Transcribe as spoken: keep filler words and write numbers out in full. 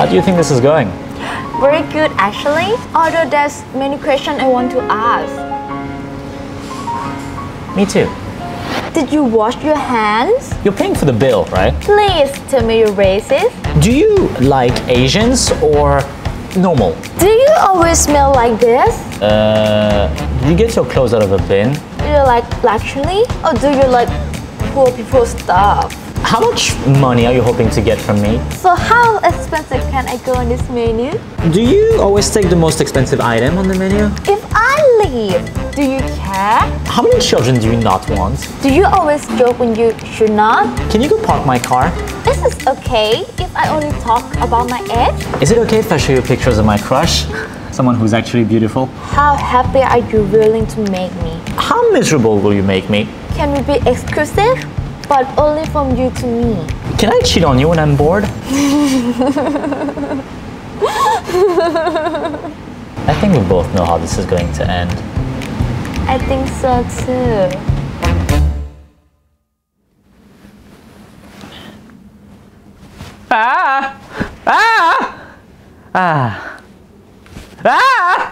How do you think this is going? Very good, actually. Although there's many questions I want to ask. Me too. Did you wash your hands? You're paying for the bill, right? Please tell me you're racist. Do you like Asians or normal? Do you always smell like this? Uh, do you get your clothes out of a bin? Do you like luxury or do you like poor people stuff? How much money are you hoping to get from me? So how expensive can I go on this menu? Do you always take the most expensive item on the menu? If I leave, do you care? How many children do you not want? Do you always joke when you should not? Can you go park my car? This is okay if I only talk about my ex. Is it okay if I show you pictures of my crush? Someone who's actually beautiful? How happy are you willing to make me? How miserable will you make me? Can we be exclusive? But only from you to me. Can I cheat on you when I'm bored? I think we both know how this is going to end. I think so too. Ah! Ah! Ah! Ah!